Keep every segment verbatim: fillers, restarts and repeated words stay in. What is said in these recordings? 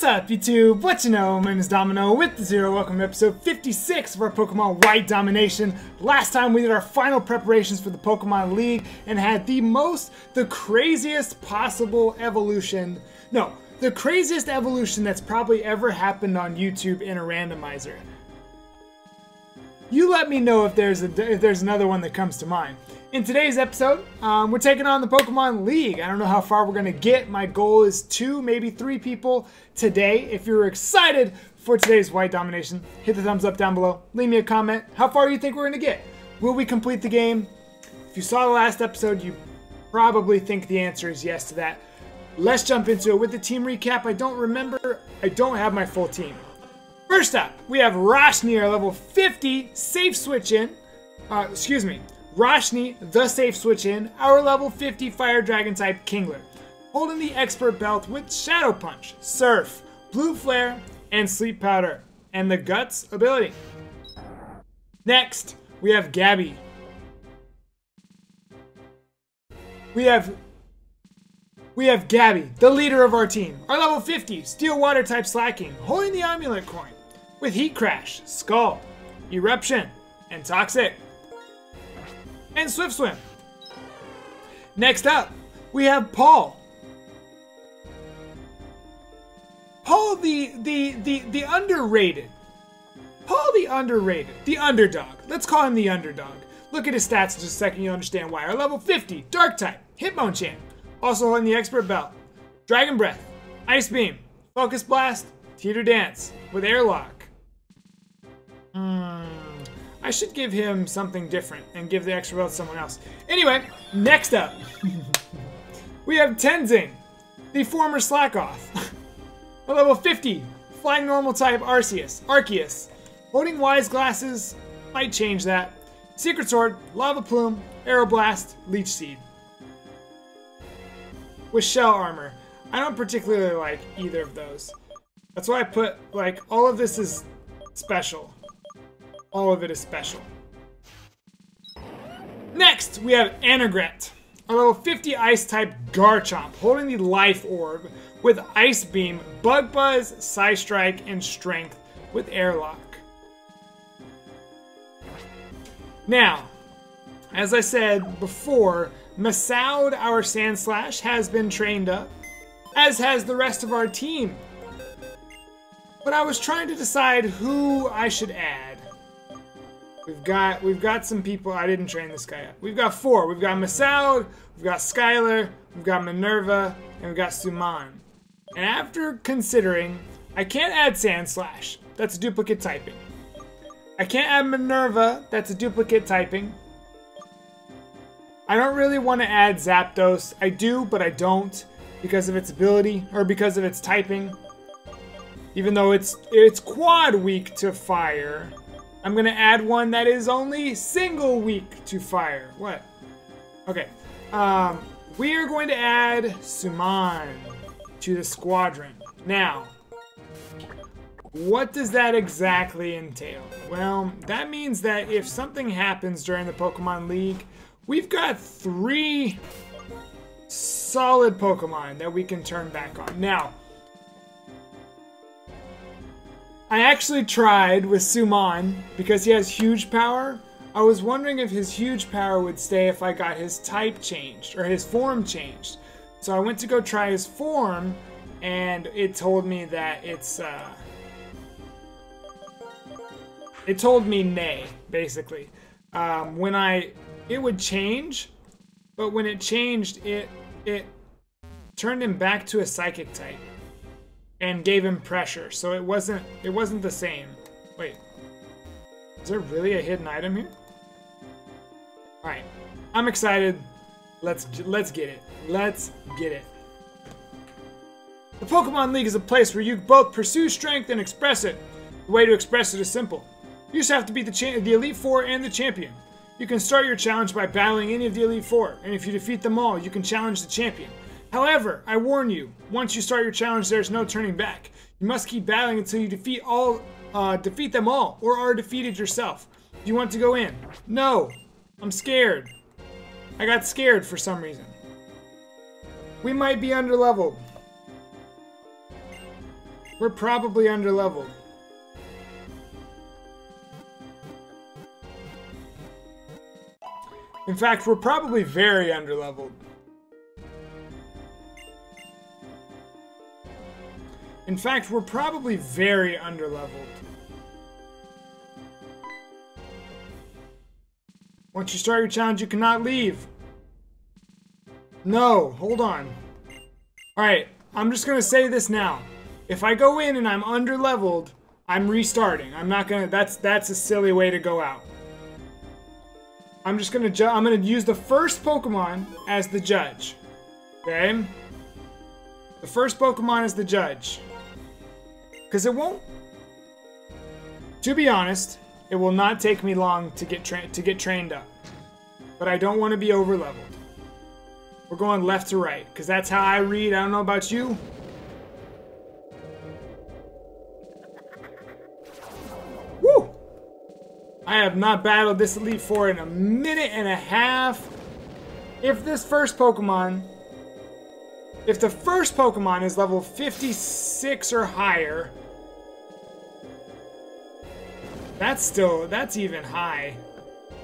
What's up, YouTube? What you know? My name is Domino with the Zero. Welcome to episode fifty-six of our Pokémon White Domination. Last time we did our final preparations for the Pokémon League and had the most, the craziest possible evolution. No, the craziest evolution that's probably ever happened on YouTube in a randomizer. You let me know if there's a, if there's another one that comes to mind. In today's episode, um, we're taking on the Pokemon League. I don't know how far we're going to get. My goal is two, maybe three people today. If you're excited for today's White Domination, hit the thumbs up down below. Leave me a comment. How far do you think we're going to get? Will we complete the game? If you saw the last episode, you probably think the answer is yes to that. Let's jump into it with the team recap. I don't remember. I don't have my full team. First up, we have Roshni, our level fifty safe switch in. Uh, excuse me. Roshni, the safe switch in, our level fifty Fire Dragon type Kingler, holding the expert belt with Shadow Punch, Surf, Blue Flare, and Sleep Powder, and the Guts ability. Next, we have Gabby. We have we have Gabby, the leader of our team, our level fifty Steel Water type Slaking, holding the Amulet Coin, with Heat Crash, Scald, Eruption, and Toxic. And Swift Swim. Next up, we have Paul. Paul the the the the underrated. Paul the underrated, the underdog. Let's call him the underdog. Look at his stats in just a second, you'll understand why. Our level fifty, Dark type, Hitmonchan, also holding the expert belt. Dragon Breath, Ice Beam, Focus Blast, Teeter Dance with Airlock. Hmm. I should give him something different and give the extra belt to someone else. Anyway, next up, we have Tenzing, the former Slakoth. A level fifty, Flying Normal type Arceus, Arceus. Holding Wise Glasses, might change that. Secret Sword, Lava Plume, Arrow Blast, Leech Seed. With Shell Armor. I don't particularly like either of those. That's why I put, like, all of this is special. All of it is special. Next, we have Anagret, a level fifty Ice-type Garchomp, holding the Life Orb with Ice Beam, Bug Buzz, Psy Strike, and Strength with Airlock. Now, as I said before, Massoud, our Sand Slash, has been trained up, as has the rest of our team. But I was trying to decide who I should add. We've got we've got some people. I didn't train this guy up. We've got four. We've got Massoud, we've got Skylar, we've got Minerva, and we've got Suman. And after considering, I can't add Sand Slash. That's a duplicate typing. I can't add Minerva. That's a duplicate typing. I don't really want to add Zapdos. I do, but I don't because of its ability or because of its typing. Even though it's it's quad weak to fire. I'm gonna add one that is only single weak to fire. What? Okay. Um, we are going to add Suman to the squadron. Now, what does that exactly entail? Well, that means that if something happens during the Pokemon League, we've got three solid Pokemon that we can turn back on. Now, I actually tried with Suman because he has huge power. I was wondering if his huge power would stay if I got his type changed or his form changed. So I went to go try his form and it told me that it's uh it told me nay, basically. Um when I it would change, but when it changed it it turned him back to a psychic type. And gave him pressure, so it wasn't it wasn't the same. Wait, is there really a hidden item here? All right, I'm excited. Let's let's get it. Let's get it. The Pokemon League is a place where you both pursue strength and express it. The way to express it is simple. You just have to beat the cha the Elite Four and the champion. You can start your challenge by battling any of the Elite Four, and if you defeat them all, you can challenge the champion. However, I warn you, once you start your challenge, there's no turning back. You must keep battling until you defeat all, uh, defeat them all, or are defeated yourself. Do you want to go in? No, I'm scared. I got scared for some reason. We might be underleveled. We're probably underleveled. In fact, we're probably very underleveled. In fact, we're probably very underleveled. Once you start your challenge, you cannot leave. No, hold on. Alright, I'm just gonna say this now. If I go in and I'm underleveled, I'm restarting. I'm not gonna, that's that's a silly way to go out. I'm just gonna, ju I'm gonna use the first Pokemon as the judge. Okay? The first Pokemon is the judge. Because it won't... To be honest, it will not take me long to get tra to get trained up. But I don't want to be overleveled. We're going left to right, because that's how I read. I don't know about you. Woo! I have not battled this Elite Four in a minute and a half. If this first Pokemon... If the first Pokemon is level fifty-six or higher... That's still, that's even high.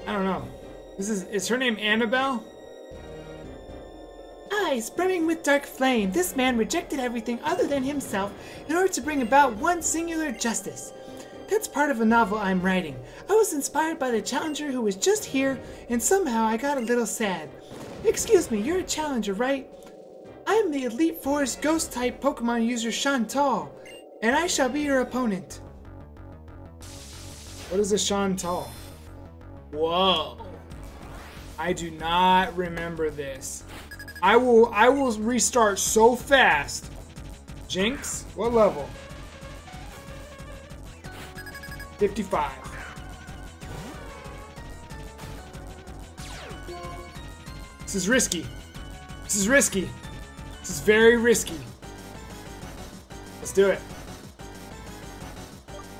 I don't know. This is, is her name Annabelle? I, spreading with dark flame, this man rejected everything other than himself in order to bring about one singular justice. That's part of a novel I'm writing. I was inspired by the challenger who was just here, and somehow I got a little sad. Excuse me, you're a challenger, right? I'm the Elite Four's Ghost-type Pokemon user Shauntal, and I shall be your opponent. What is a Shauntal? Whoa. I do not remember this. I will I will restart so fast. Jinx, what level? fifty-five. This is risky. This is risky. This is very risky. Let's do it.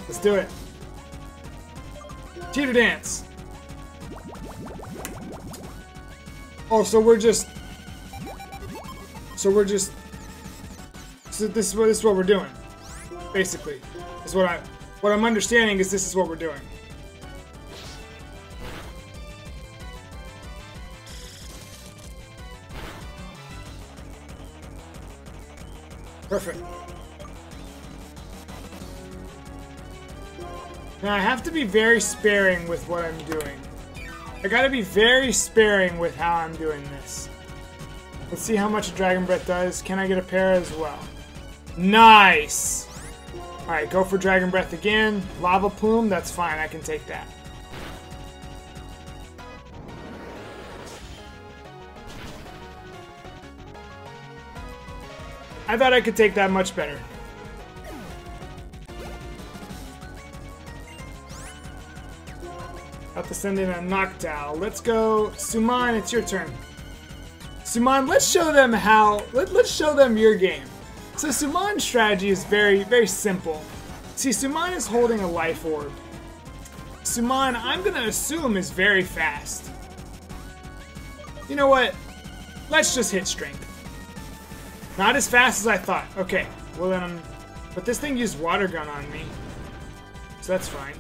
Let's do it. Cheetah dance. Oh, so we're just... So we're just... So this is what, this is what we're doing. Basically. This is what I... What I'm understanding is this is what we're doing. Perfect. Now I have to be very sparing with what I'm doing. I gotta be very sparing with how I'm doing this. Let's see how much Dragon Breath does. Can I get a pair as well? Nice! Alright, go for Dragon Breath again. Lava Plume, that's fine. I can take that. I thought I could take that much better. Have to send in a Noctowl. Let's go, Suman. It's your turn. Suman, let's show them how. Let, let's show them your game. So Suman's strategy is very, very simple. See, Suman is holding a life orb. Suman, I'm gonna assume, is very fast. You know what? Let's just hit strength. Not as fast as I thought. Okay, well then I'm... But this thing used water gun on me. So that's fine.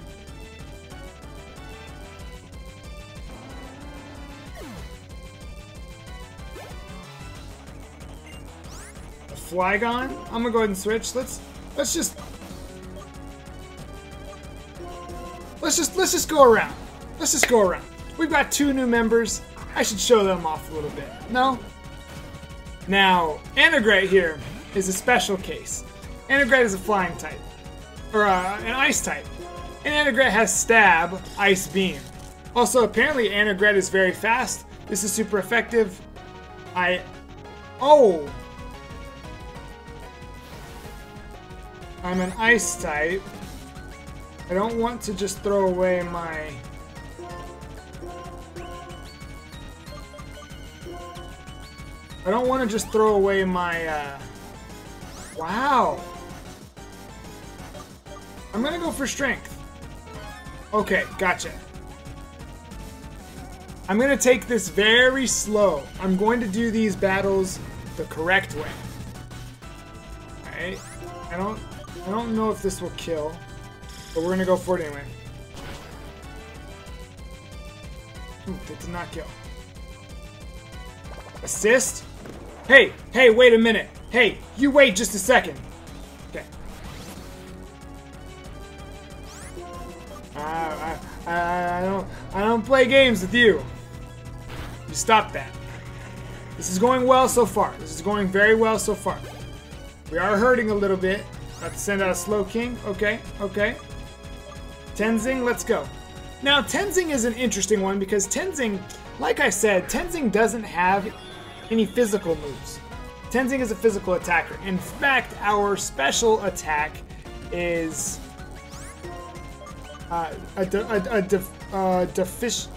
A Flygon? I'm gonna go ahead and switch. Let's... Let's just... Let's just... Let's just go around. Let's just go around. We've got two new members. I should show them off a little bit. No? Now, Anagret here is a special case. Anagret is a flying type, or uh, an ice type, and Anagret has stab, ice beam. Also, apparently Anagret is very fast. This is super effective. I, oh, I'm an ice type. I don't want to just throw away my... I don't want to just throw away my, uh... Wow! I'm gonna go for strength. Okay, gotcha. I'm gonna take this very slow. I'm going to do these battles the correct way. I, I don't, I don't know if this will kill, but we're gonna go for it anyway. Ooh, that did not kill. Assist? Hey, hey, wait a minute. Hey, you wait just a second. Okay. Uh, I, I, I don't, I don't play games with you. You stop that. This is going well so far. This is going very well so far. We are hurting a little bit. About to send out a Slowking. Okay, okay. Tenzing, let's go. Now, Tenzing is an interesting one because Tenzing, like I said, Tenzing doesn't have any physical moves. Tenzing is a physical attacker. In fact, our special attack is uh, a, de a, a def uh, deficient.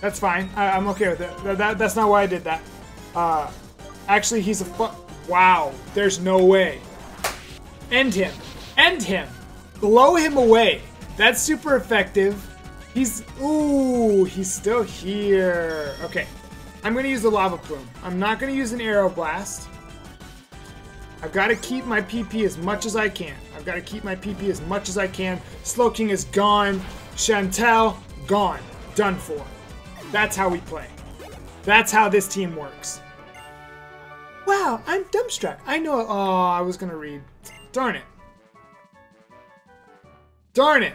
That's fine. I I'm okay with it. That, that, that's not why I did that. Uh, actually, he's a fu- Wow. There's no way. End him. End him. Blow him away. That's super effective. He's... Ooh, he's still here. Okay. I'm going to use the Lava Plume. I'm not going to use an Aero Blast. I've got to keep my P P as much as I can. I've got to keep my P P as much as I can. Slowking is gone. Chantel, gone. Done for. That's how we play. That's how this team works. Wow, I'm dumbstruck. I know. Oh, I was gonna read. Darn it. Darn it.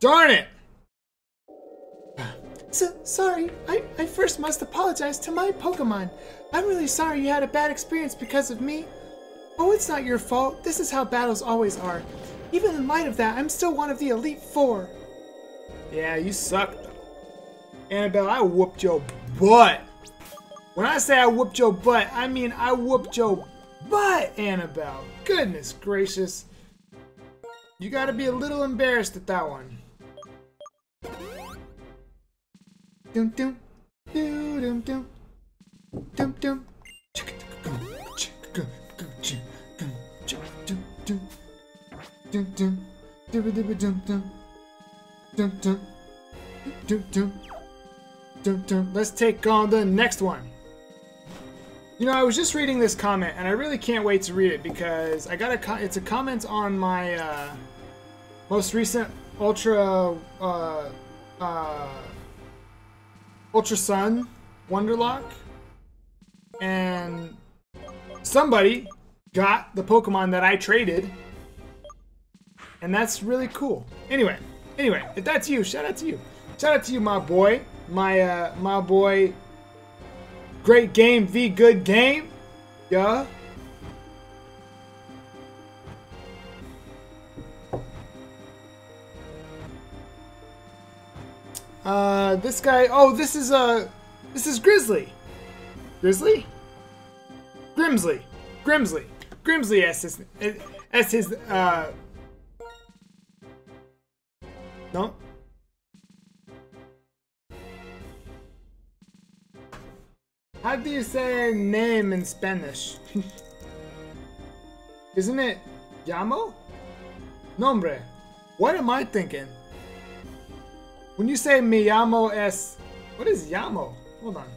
Darn it. So, sorry. I, I first must apologize to my Pokemon. I'm really sorry you had a bad experience because of me. Oh, it's not your fault. This is how battles always are. Even in light of that, I'm still one of the Elite Four. Yeah, you suck, though. Annabelle, I whooped your butt. When I say I whooped your butt, I mean I whooped your butt, Annabelle. Goodness gracious. You gotta be a little embarrassed at that one. Dum dum. Dum dum. Dum dum. Dum dum. Dum dum. Dum, dum, dum, dum, dum, dum. Let's take on the next one. You know, I was just reading this comment, and I really can't wait to read it because I got a. Co it's a comment on my uh, most recent Ultra uh, uh, Ultra Sun Wonderlock, and somebody got the Pokemon that I traded, and that's really cool. Anyway. Anyway, if that's you, shout out to you. Shout out to you, my boy. My, uh, my boy. Great game, V good game. Yeah. Uh, this guy, oh, this is, uh, this is Grizzly. Grizzly? Grimsley. Grimsley. Grimsley as his, as his, uh, no. How do you say name in Spanish? Isn't it llamo? Nombre. What am I thinking? When you say me llamo es... What is llamo? Hold on.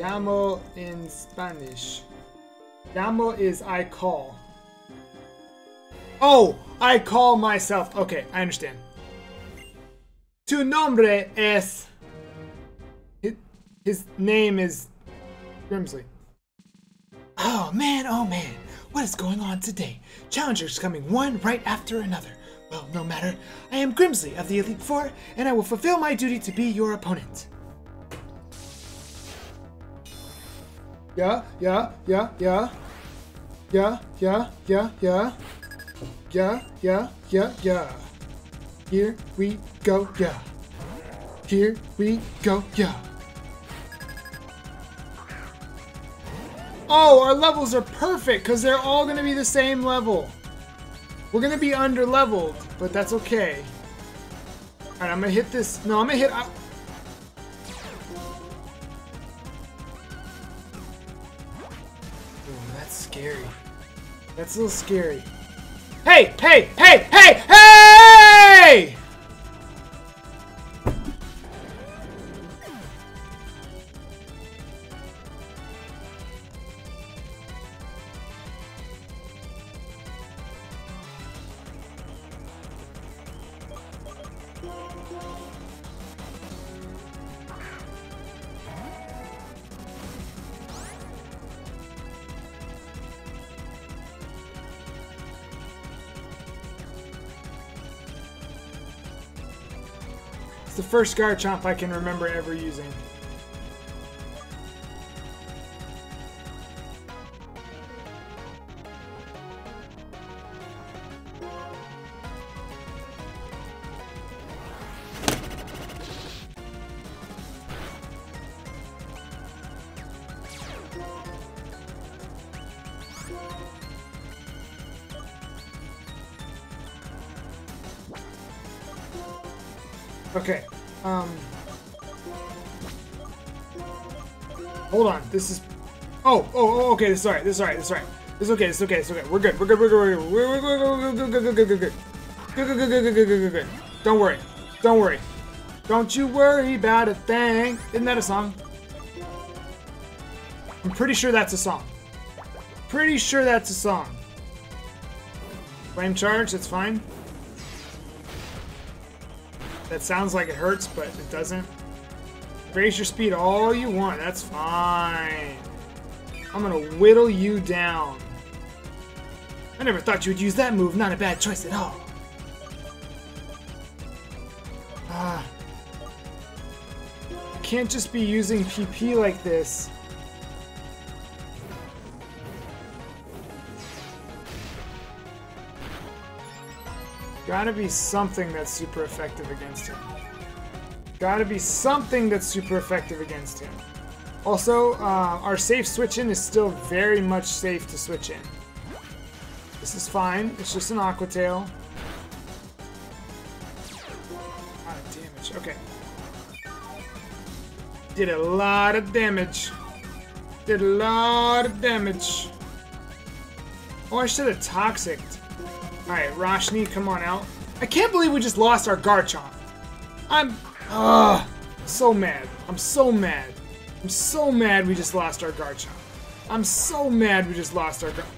Llamo in Spanish. Llamo is I call. Oh! I call myself. Okay, I understand. Tu nombre es... His, his name is... Grimsley. Oh man, oh man. What is going on today? Challengers coming one right after another. Well, no matter. I am Grimsley of the Elite Four, and I will fulfill my duty to be your opponent. Yeah, yeah, yeah, yeah. Yeah, yeah, yeah, yeah. Yeah, yeah, yeah, yeah. Here we go, yeah. Here we go, yeah. Oh, our levels are perfect because they're all going to be the same level. We're going to be under-leveled, but that's okay. Alright, I'm going to hit this. No, I'm going to hit... I Ooh, that's scary. That's a little scary. Hey! Hey! Hey! Hey! Hey! It's the first Garchomp I can remember ever using. Okay, um, hold on, this is, oh, oh, oh, okay, this is alright, this is alright, this is alright, this is okay, this is okay, this is okay, we're good, we're good, we're good, we're good, we're good, we're good, we're good, we're good, we're good, we're good, we're good, we're good, don't worry, don't worry, don't you worry about a thing, isn't that a song? I'm pretty sure that's a song, pretty sure that's a song. Flame charge, that's fine. That sounds like it hurts, but it doesn't. Raise your speed all you want. That's fine. I'm gonna whittle you down. I never thought you would use that move. Not a bad choice at all. Ah. I can't just be using P P like this. Gotta be something that's super effective against him. Gotta be something that's super effective against him. Also, uh, our safe switch in is still very much safe to switch in. This is fine. It's just an Aqua Tail. A lot of damage. Okay. Did a lot of damage. Did a lot of damage. Oh, I should have Toxic'd. Alright, Roshni, come on out. I can't believe we just lost our Garchomp. I'm uh, so mad. I'm so mad. I'm so mad we just lost our Garchomp. I'm so mad we just lost our Garchomp.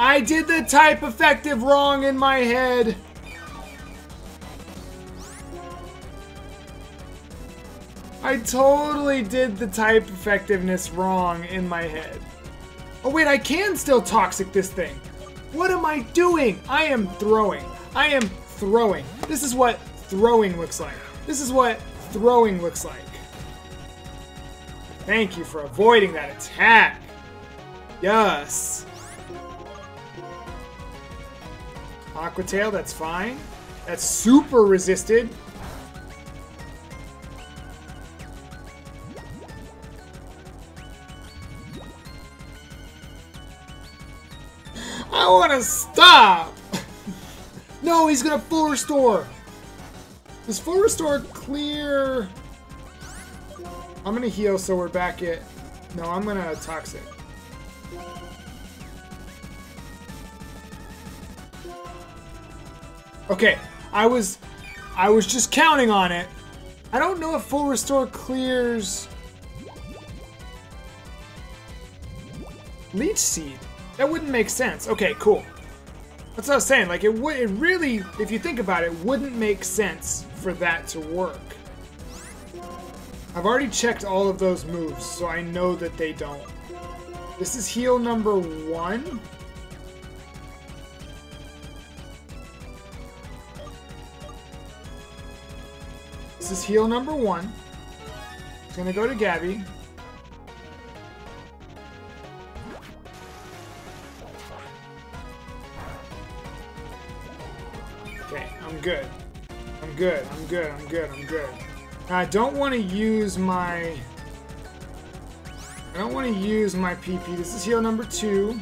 I did the type effective wrong in my head. I totally did the type effectiveness wrong in my head. Oh wait, I can still Toxic this thing. What am I doing? I am throwing. I am throwing. This is what throwing looks like. This is what throwing looks like. Thank you for avoiding that attack. Yes. Aqua Tail, that's fine. That's super resisted. I wanna stop! No, he's gonna full restore! Does full restore clear? I'm gonna heal so we're back at... No, I'm gonna Toxic. Okay, I was... I was just counting on it. I don't know if full restore clears... Leech Seed. That wouldn't make sense. Okay, cool. That's what I was saying. Like, it would, it really, if you think about it, wouldn't make sense for that to work. I've already checked all of those moves, so I know that they don't. This is heal number one. This is heal number one. It's gonna go to Gabby. I'm good. I'm good. I'm good. I'm good. I'm good. Now, I don't want to use my... I don't want to use my P P. This is heal number two.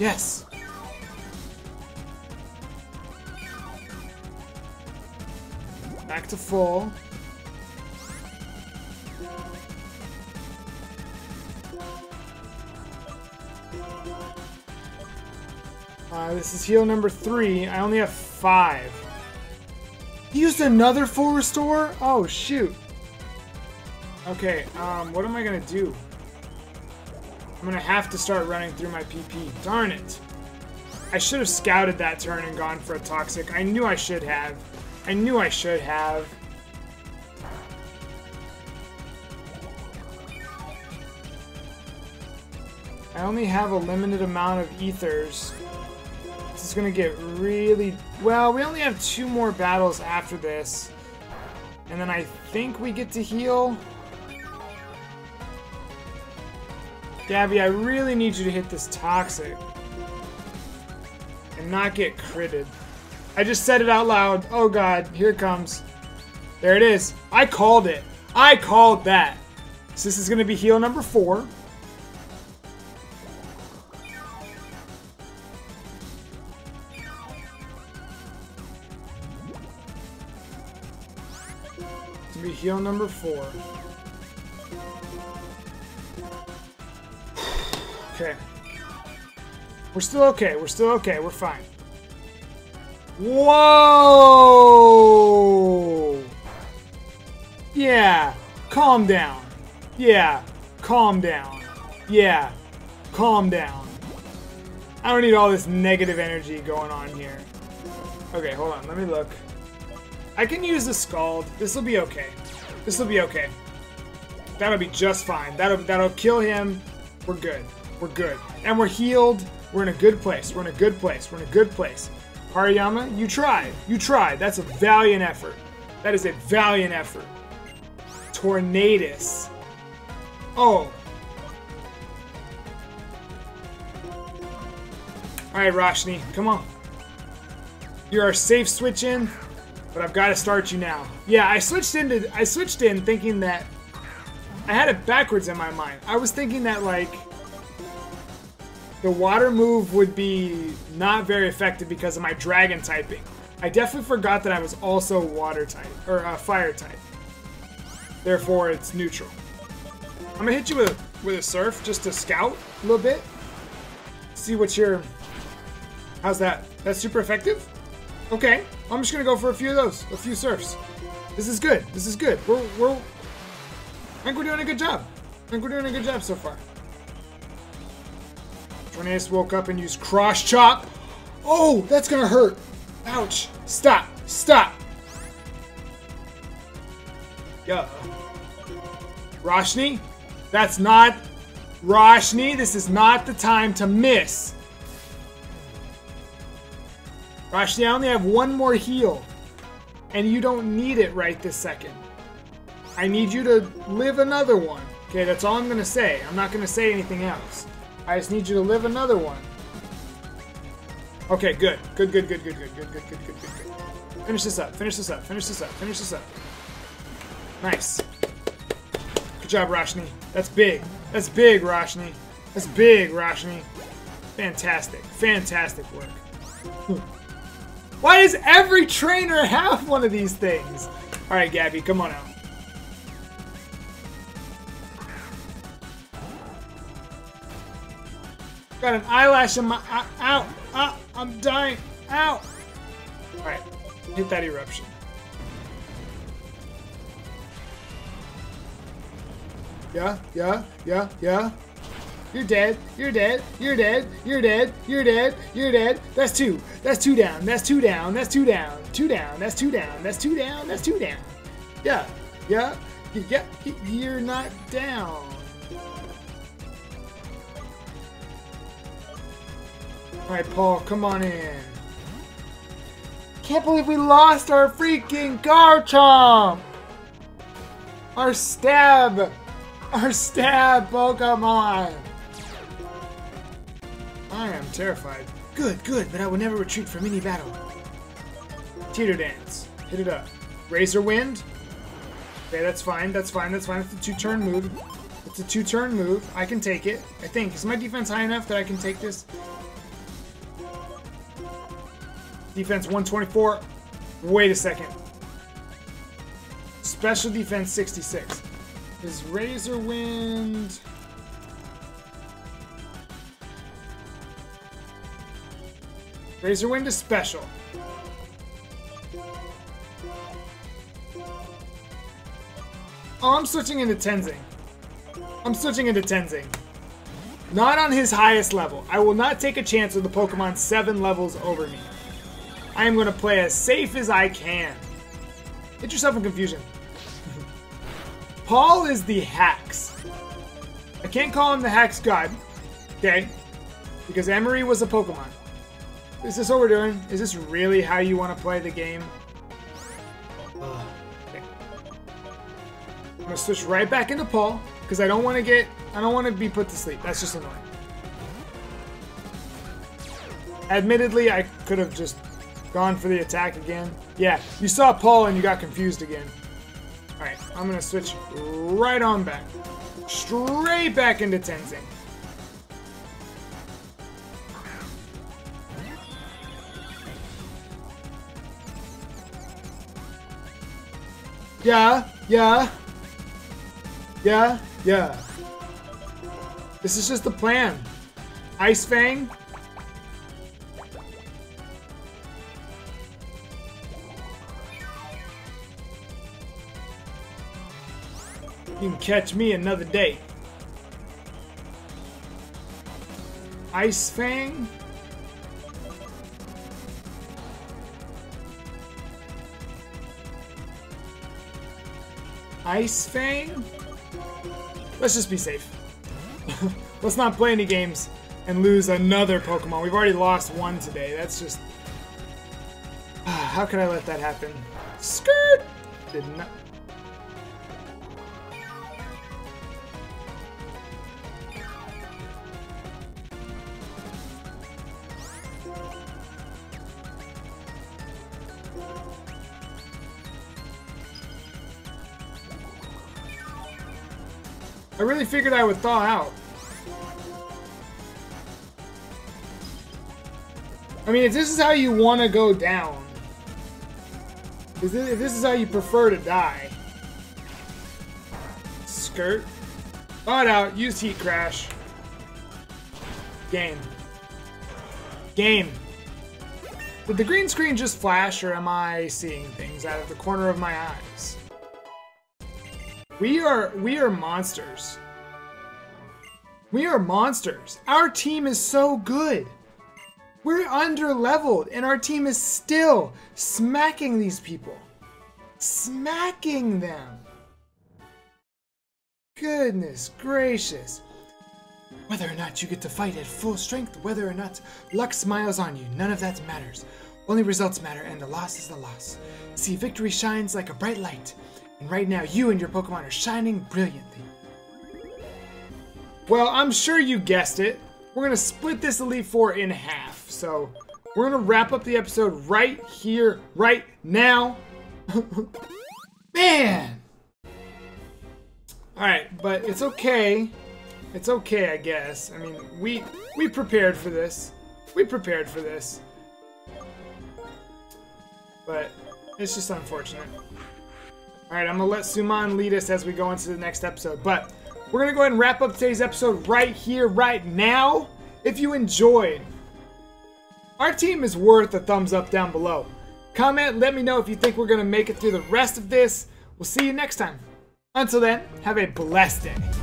Yes! Back to full. Uh, this is heal number three. I only have five. He used another full restore? Oh, shoot. Okay, um, what am I gonna do? I'm gonna have to start running through my P P. Darn it. I should have scouted that turn and gone for a Toxic. I knew I should have. I knew I should have. I only have a limited amount of ethers. This is gonna get really... Well, we only have two more battles after this. And then I think we get to heal. Gabby, I really need you to hit this Toxic. And not get critted. I just said it out loud. Oh god, here it comes. There it is. I called it. I called that. So this is gonna be heal number four. Heal number four. Okay. We're still okay. We're still okay. We're fine. Whoa! Yeah. Calm down. Yeah. Calm down. Yeah. Calm down. I don't need all this negative energy going on here. Okay, hold on. Let me look. I can use the Scald. This will be okay. This will be okay. That'll be just fine. That'll that'll kill him. We're good. We're good. And we're healed. We're in a good place. We're in a good place. We're in a good place. Hariyama, you tried. You tried. That's a valiant effort. That is a valiant effort. Tornadus. Oh. Alright, Roshni. Come on. You're our safe switch in. But I've got to start you now. Yeah, I switched into I switched in thinking that I had it backwards in my mind. I was thinking that like the water move would be not very effective because of my dragon typing. I definitely forgot that I was also water type or uh, fire type. Therefore, it's neutral. I'm gonna hit you with a, with a surf just to scout a little bit. See what your how's that? That's super effective. Okay, I'm just gonna go for a few of those, a few surfs. This is good. This is good. We're, we're, I think we're doing a good job. I think we're doing a good job so far. Tornadus woke up and used cross chop. Oh, that's gonna hurt. Ouch! Stop! Stop! Yeah. Roshni, that's not Roshni. This is not the time to miss. Roshni, I only have one more heal, and you don't need it right this second. I need you to live another one. Okay, that's all I'm going to say. I'm not going to say anything else. I just need you to live another one. Okay, good. Good, good, good, good, good, good, good, good, good, good, good. Finish this up. Finish this up. Finish this up. Finish this up. Nice. Good job, Roshni. That's big. That's big, Roshni. That's big, Roshni. Fantastic. Fantastic work. Hmm. Why does every trainer have one of these things? Alright, Gabby, come on out. Got an eyelash in my eye. Ow! Ow! I'm dying! Ow! Alright, hit that eruption. Yeah, yeah, yeah, yeah. You're dead. You're dead. You're dead. You're dead. You're dead. You're dead. That's two. That's two down. That's two down. That's two down. Two down. That's two down. That's two down. That's two down. Yeah. Yeah. Yeah. You're not down. All right, Paul. Come on in. Can't believe we lost our freaking Garchomp. Our stab. Our stab Pokemon. I am terrified. Good, good, but I will never retreat from any battle. Teeter Dance. Hit it up. Razor Wind. Okay, that's fine, that's fine, that's fine. It's a two-turn move. It's a two-turn move. I can take it, I think. Is my defense high enough that I can take this? Defense one twenty-four. Wait a second. Special defense sixty-six. Is Razor Wind... Razor Wind is special. Oh, I'm switching into Tenzing. I'm switching into Tenzing. Not on his highest level. I will not take a chance with the Pokemon seven levels over me. I am going to play as safe as I can. Get yourself in confusion. Paul is the Hacks. I can't call him the Hacks God. Okay? Because Emery was a Pokemon. Is this what we're doing? Is this really how you want to play the game? Ugh. Okay. I'm going to switch right back into Paul. Because I don't want to get... I don't want to be put to sleep. That's just annoying. Admittedly, I could have just gone for the attack again. Yeah, you saw Paul and you got confused again. Alright, I'm going to switch right on back. Straight back into Tenzing. Yeah, yeah. Yeah, yeah. This is just the plan. Ice Fang. You can catch me another day. Ice Fang. Ice Fang. Let's just be safe. Let's not play any games and lose another Pokemon. We've already lost one today. That's just... How could I let that happen? Skirt! Did not... I really figured I would thaw out. I mean, if this is how you want to go down, if this, if this is how you prefer to die, skirt, thawed out, used Heat Crash, game, game. Did the green screen just flash, or am I seeing things out of the corner of my eyes? We are, we are monsters. We are monsters. Our team is so good. We're under-leveled, and our team is still smacking these people. Smacking them. Goodness gracious. Whether or not you get to fight at full strength, whether or not luck smiles on you, none of that matters. Only results matter, and the loss is the loss. See, victory shines like a bright light. And right now, you and your Pokemon are shining brilliantly. Well, I'm sure you guessed it. We're going to split this Elite Four in half. So, we're going to wrap up the episode right here, right now. Man! Alright, but it's okay. It's okay, I guess. I mean, we, we prepared for this. We prepared for this. But, it's just unfortunate. Alright, I'm going to let Suman lead us as we go into the next episode. But we're going to go ahead and wrap up today's episode right here, right now. If you enjoyed, our team is worth a thumbs up down below. Comment, let me know if you think we're going to make it through the rest of this. We'll see you next time. Until then, have a blessed day.